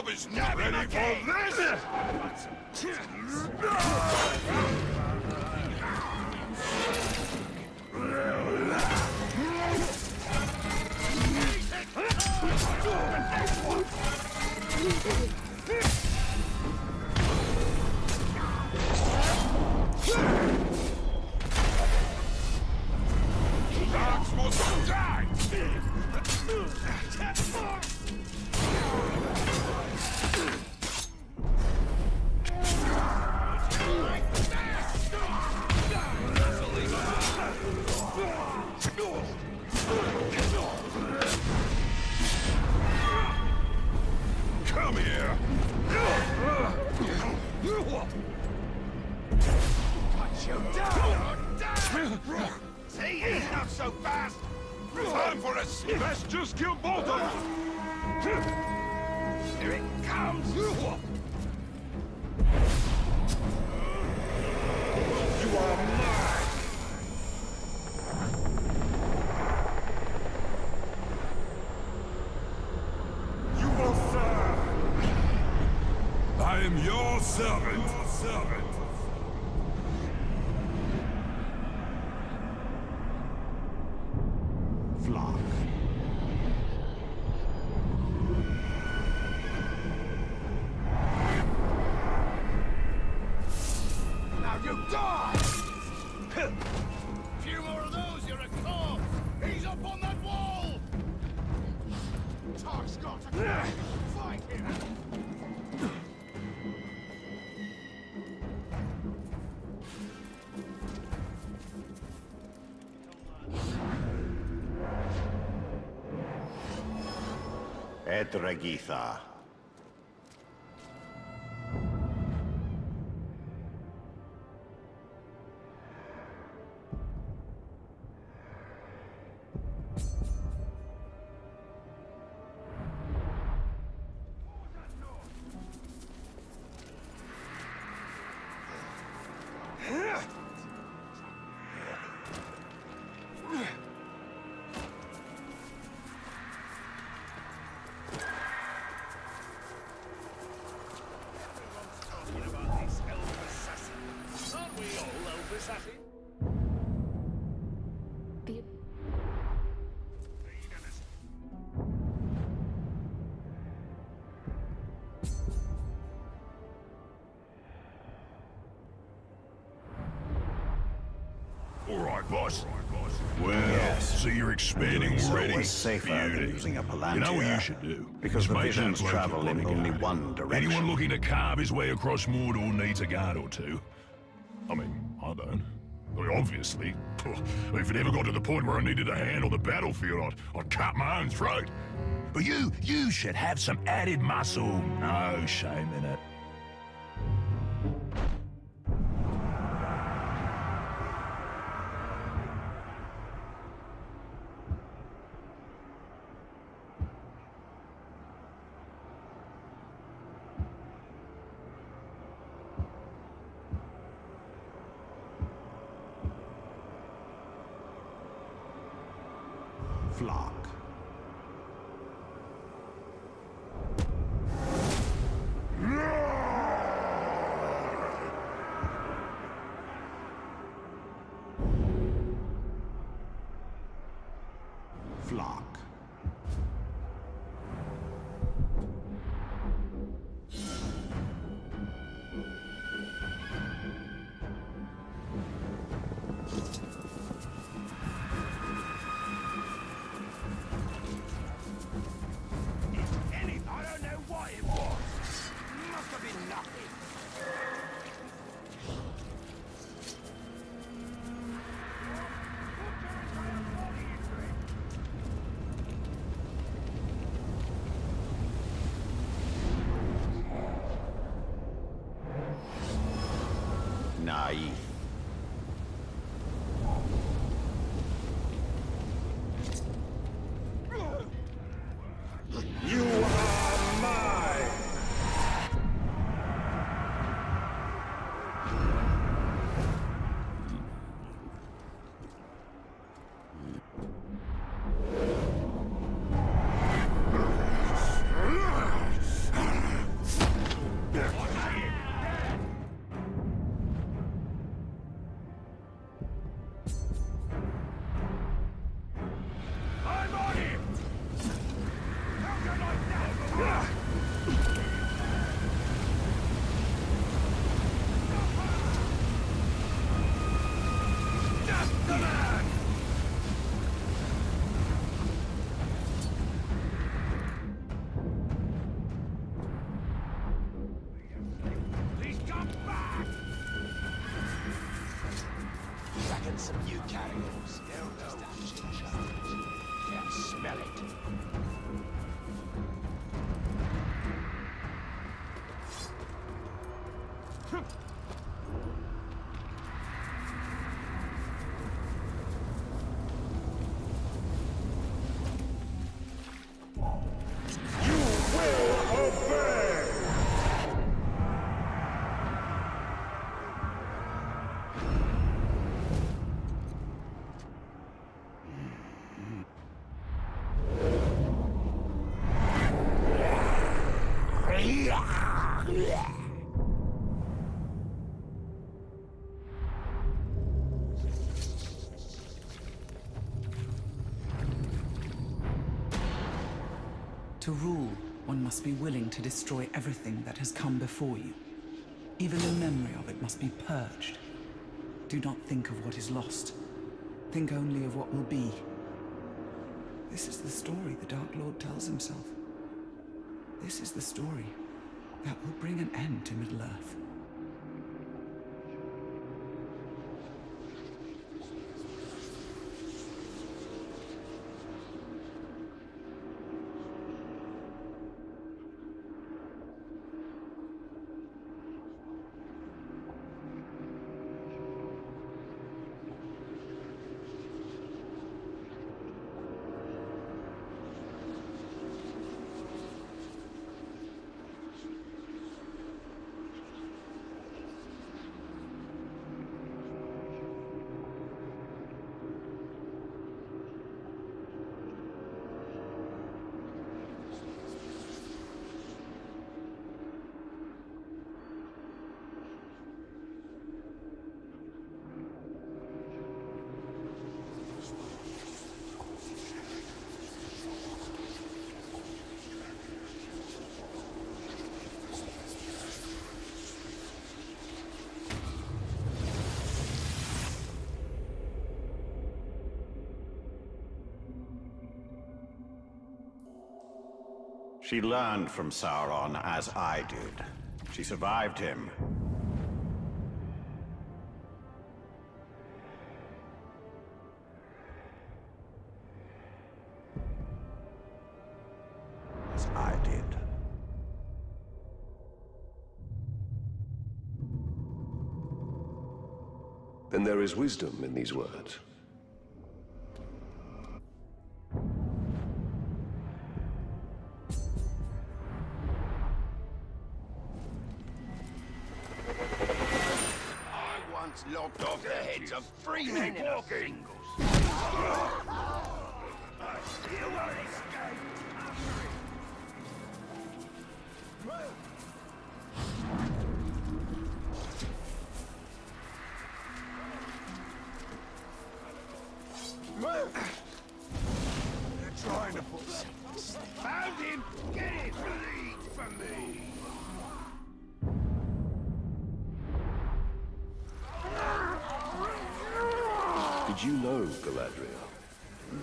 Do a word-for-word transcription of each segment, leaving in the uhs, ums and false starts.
job is not ready for this! Dogs must die! Come here. Watch you down. See, he's not so fast. Time for a sniff. Let's just kill both of us. Here it comes. You are mine. I am your servant. Your servant. Flock. Now you die. Few more of those, you're a corpse. He's up on that wall. Tark's got to fight him. Edragitha. Boss. Well, yes. So you're expanding already. It's safer than using a Palantir. You know what you should do? Because the visions travel in only one direction. Anyone looking to carve his way across Mordor needs a guard or two. I mean, I don't. But obviously, if it ever got to the point where I needed a hand on the battlefield, I'd, I'd cut my own throat. But you, you should have some added muscle. No shame in it. Flock. Flock. To rule, one must be willing to destroy everything that has come before you. Even the memory of it must be purged. Do not think of what is lost. Think only of what will be. This is the story the Dark Lord tells himself. This is the story that will bring an end to Middle-earth. She learned from Sauron, as I did. She survived him. As I did. Then there is wisdom in these words. Lopped off the heads of three men in a singles. I still won't escape. Move! They're trying to put us. Found him! Get him! Bleed for me! Did you know, Galadriel?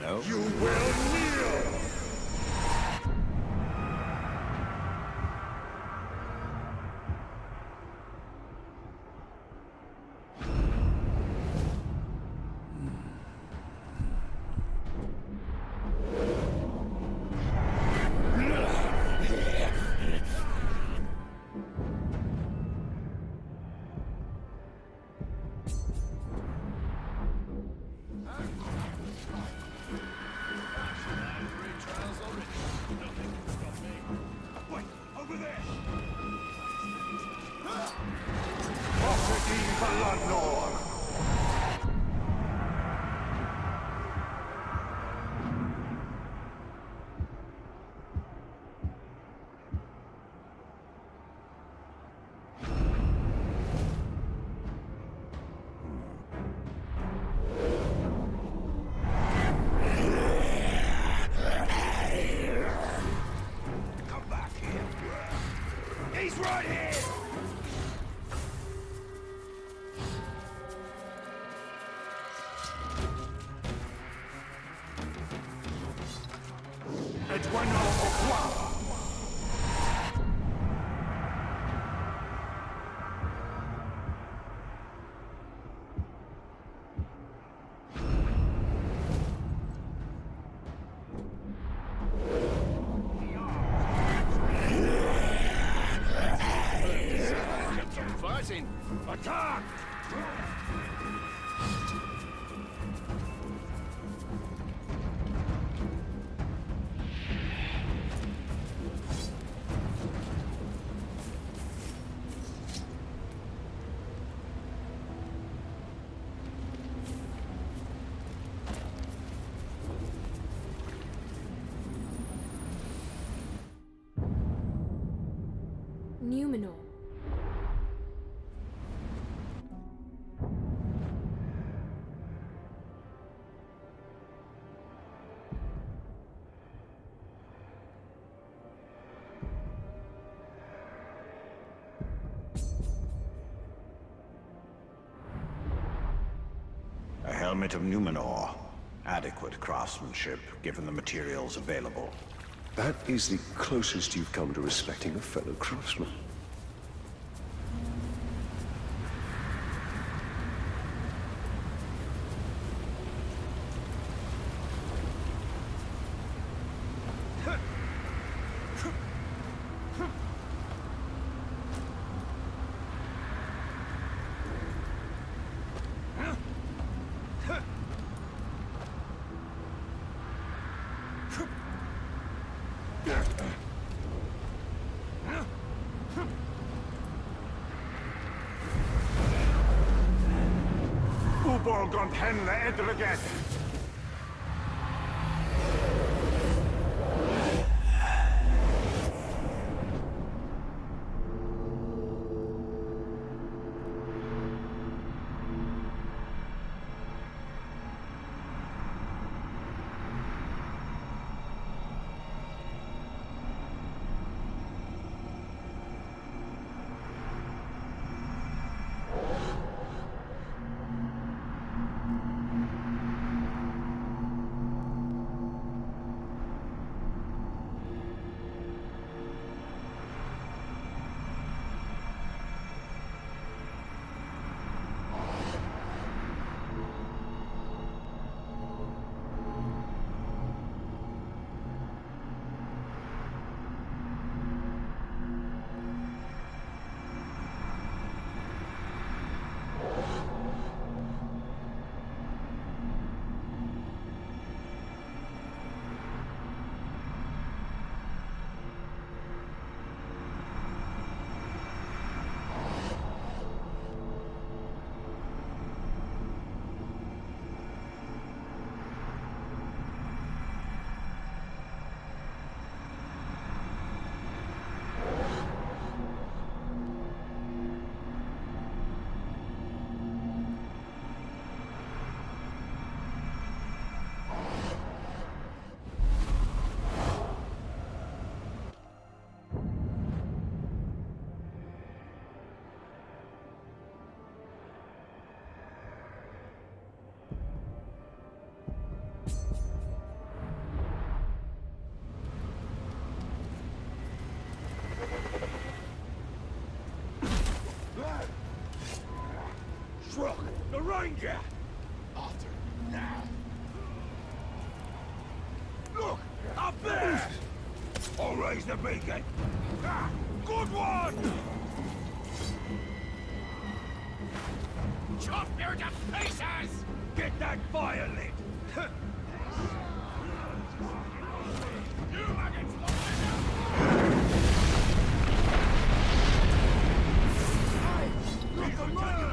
No. You will kneel! Retreat! Numenor. A helmet of Numenor. Adequate craftsmanship, given the materials available. That is the closest you've come to respecting a fellow craftsman. Ranger! Alter now! Look! Up there! I'll raise the beacon! Ah, good one! Chop you to pieces! Get that fire lit! You against the winner! Hey! Look alive!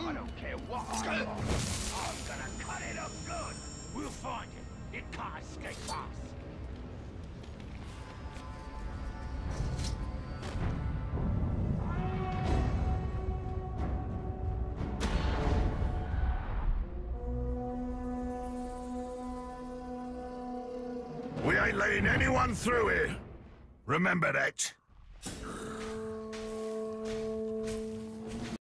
I don't care what I want. I'm gonna cut it up. We ain't letting anyone through here. Remember that.